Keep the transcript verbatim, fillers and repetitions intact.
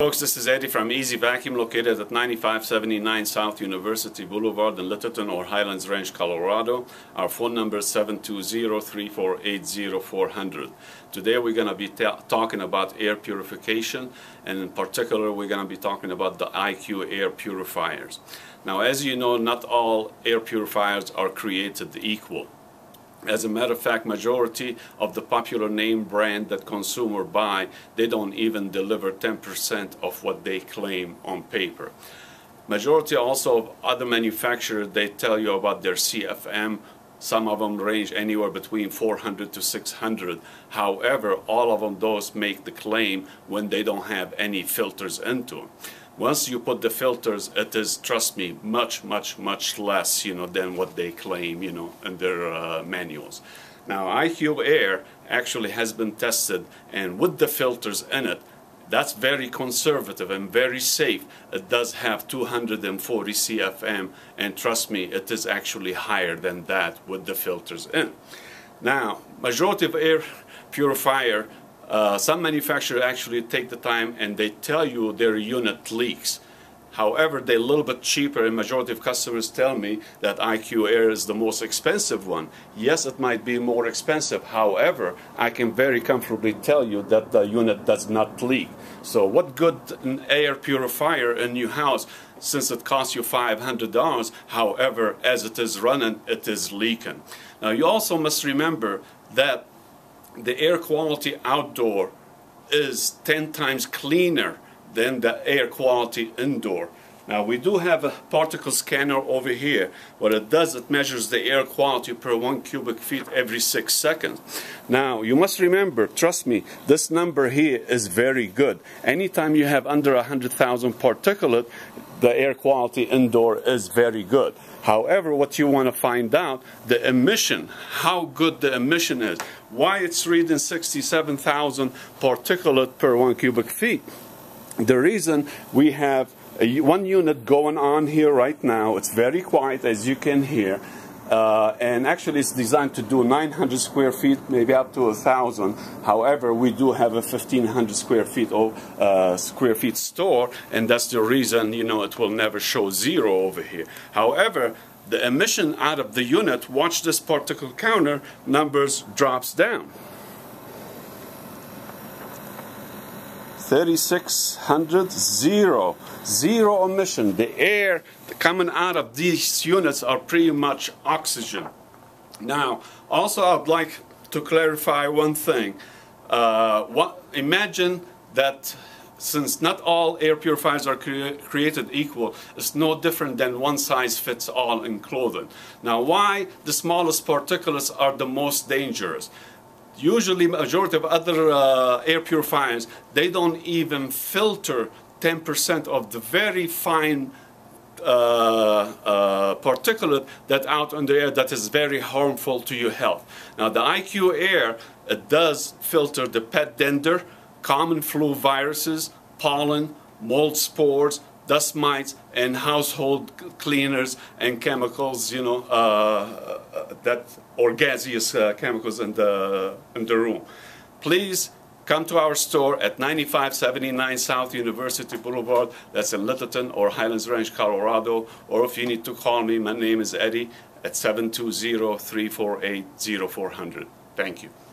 Folks, this is Eddie from Easy Vacuum, located at ninety-five seventy-nine South University Boulevard in Littleton or Highlands Ranch, Colorado. Our phone number is seven two zero, three four eight, zero four zero zero. Today we're going to be ta talking about air purification, and in particular we're going to be talking about the IQAir purifiers. Now, as you know, not all air purifiers are created equal. As a matter of fact, majority of the popular name brand that consumer buy, they don't even deliver ten percent of what they claim on paper. Majority also of other manufacturers, they tell you about their C F M. Some of them range anywhere between four hundred to six hundred. However, all of them those make the claim when they don't have any filters into them. Once you put the filters, it is, trust me, much, much, much less, you know, than what they claim, you know, in their uh, manuals. Now, IQAir actually has been tested, and with the filters in it, that's very conservative and very safe. It does have two hundred forty C F M, and trust me, it is actually higher than that with the filters in. Now, majority of air purifier, Uh, some manufacturers actually take the time and they tell you their unit leaks. However, they're a little bit cheaper, and majority of customers tell me that IQAir is the most expensive one. Yes, it might be more expensive. However, I can very comfortably tell you that the unit does not leak. So what good an air purifier in your house, since it costs you five hundred dollars, however, as it is running, it is leaking. Now, you also must remember that the air quality outdoor is ten times cleaner than the air quality indoor. Now, we do have a particle scanner over here. What it does, it measures the air quality per one cubic feet every six seconds. Now, you must remember, trust me, this number here is very good. Anytime you have under one hundred thousand particulate, the air quality indoor is very good. However, what you want to find out, the emission, how good the emission is, why it's reading sixty-seven thousand particulate per one cubic feet. The reason we have a, one unit going on here right now, it's very quiet as you can hear, uh, and actually it's designed to do nine hundred square feet, maybe up to a thousand. However, we do have a fifteen hundred square feet of, uh, square feet store, and that's the reason, you know, it will never show zero over here. However, the emission out of the unit, watch this particle counter, numbers drops down. thirty-six hundred, zero. Zero emission. The air coming out of these units are pretty much oxygen. Now, also I'd like to clarify one thing. Uh, what, imagine that since not all air purifiers are cre created equal, it's no different than one size fits all in clothing. Now, why the smallest particulates are the most dangerous? Usually, majority of other uh, air purifiers, they don't even filter ten percent of the very fine uh, uh, particulate that out in the air that is very harmful to your health. Now, the IQAir, it does filter the pet dander, common flu viruses, pollen, mold spores, dust mites, and household cleaners and chemicals, you know, uh, that or gaseous uh, chemicals in the in the room. Please come to our store at ninety-five seventy-nine South University Boulevard, that's in Littleton or Highlands Ranch, Colorado, or if you need to call me, my name is Eddie at seven two zero, three four eight, zero four zero zero. Thank you.